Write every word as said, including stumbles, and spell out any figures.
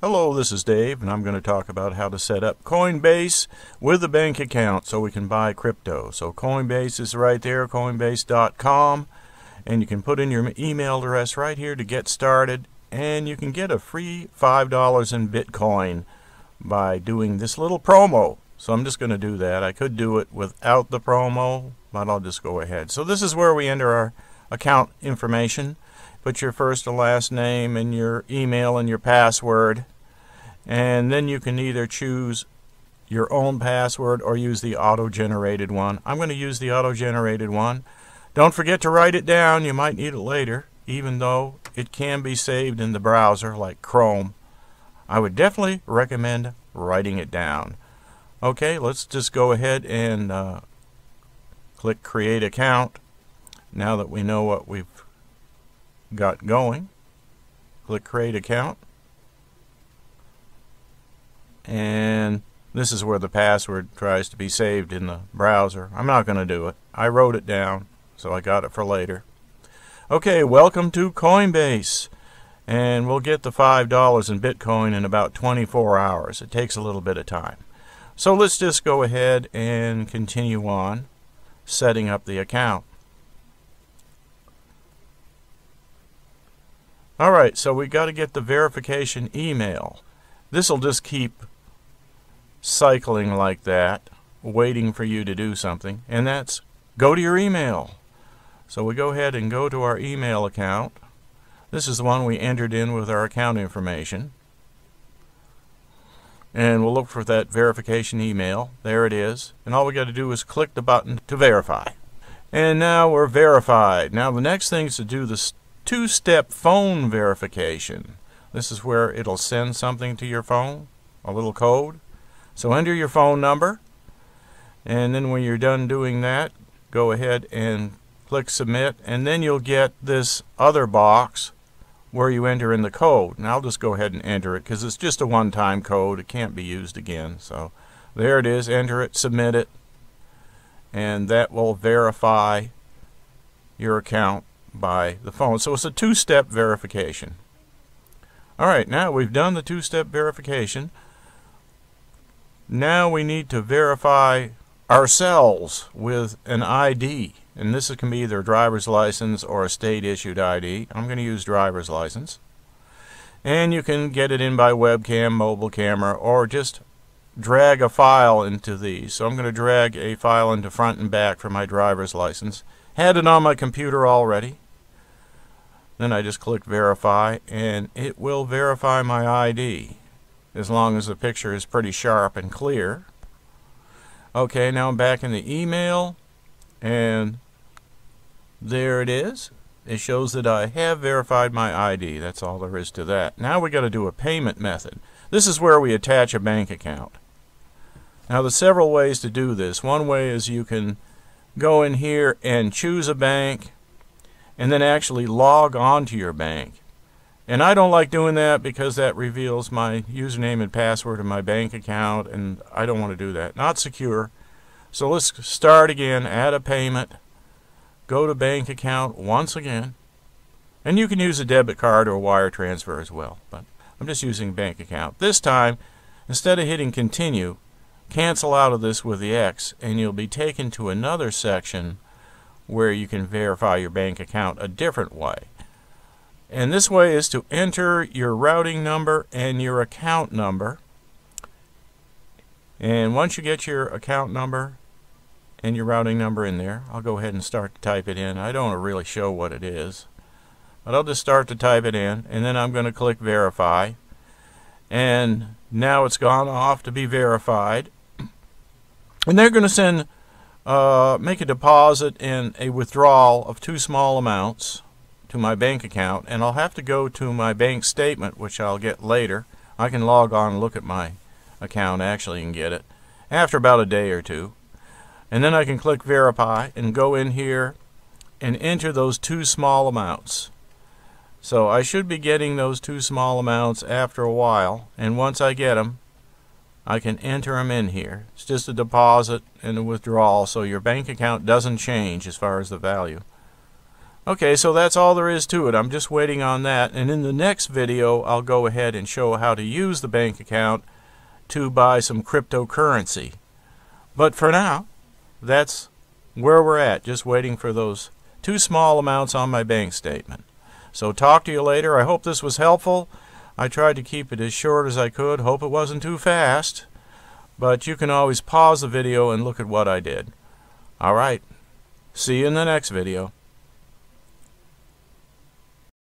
Hello, this is Dave, and I'm going to talk about how to set up Coinbase with a bank account so we can buy crypto. So Coinbase is right there, coinbase dot com, and you can put in your email address right here to get started, and you can get a free five dollars in Bitcoin by doing this little promo. So I'm just going to do that. I could do it without the promo, but I'll just go ahead. So this is where we enter our account information. Put your first and last name and your email and your password, and then you can either choose your own password or use the auto-generated one. I'm going to use the auto-generated one. Don't forget to write it down. You might need it later, even though it can be saved in the browser like Chrome. I would definitely recommend writing it down. Okay, let's just go ahead and uh, click Create Account. Now that we know what we've got going, click Create Account, and this is where the password tries to be saved in the browser. I'm not going to do it. I wrote it down, so I got it for later. Okay, welcome to Coinbase, and we'll get the five dollars in Bitcoin in about twenty-four hours. It takes a little bit of time. So let's just go ahead and continue on setting up the account. Alright, so we got to get the verification email. This will just keep cycling like that, waiting for you to do something, and that's go to your email. So we go ahead and go to our email account. This is the one we entered in with our account information. And we'll look for that verification email. There it is. And all we got to do is click the button to verify. And now we're verified. Now the next thing is to do the two-step phone verification. This is where it'll send something to your phone, a little code. So enter your phone number, and then when you're done doing that, go ahead and click submit, and then you'll get this other box where you enter in the code. And I'll just go ahead and enter it because it's just a one-time code. It can't be used again. So there it is. Enter it, submit it, and that will verify your account by the phone. So it's a two-step verification. Alright, now we've done the two-step verification. Now we need to verify ourselves with an I D, and this can be either a driver's license or a state-issued I D. I'm going to use driver's license, and you can get it in by webcam, mobile camera, or just drag a file into these. So I'm going to drag a file into front and back for my driver's license. Had it on my computer already. Then I just click verify, and it will verify my I D as long as the picture is pretty sharp and clear. Okay, now I'm back in the email, and there it is. It shows that I have verified my I D. That's all there is to that. Now we got to do a payment method. This is where we attach a bank account. Now there's several ways to do this. One way is you can go in here and choose a bank and then actually log on to your bank. And I don't like doing that because that reveals my username and password and my bank account, and I don't want to do that. Not secure. So let's start again, add a payment, go to bank account once again, and you can use a debit card or wire transfer as well, but I'm just using bank account. This time, instead of hitting continue, cancel out of this with the X, and you'll be taken to another section where you can verify your bank account a different way. And this way is to enter your routing number and your account number. And once you get your account number and your routing number in there, I'll go ahead and start to type it in. I don't really show what it is, but I'll just start to type it in, and then I'm going to click verify. And now it's gone off to be verified. And they're going to send, uh, make a deposit and a withdrawal of two small amounts to my bank account, and I'll have to go to my bank statement, which I'll get later. I can log on and look at my account actually and get it after about a day or two. And then I can click verify and go in here and enter those two small amounts. So I should be getting those two small amounts after a while, and once I get them, I can enter them in here. It's just a deposit and a withdrawal, so your bank account doesn't change as far as the value. Okay, so that's all there is to it. I'm just waiting on that, and in the next video I'll go ahead and show how to use the bank account to buy some cryptocurrency. But for now, that's where we're at, just waiting for those two small amounts on my bank statement. So talk to you later. I hope this was helpful. I tried to keep it as short as I could. Hope it wasn't too fast. But you can always pause the video and look at what I did. All right. See you in the next video.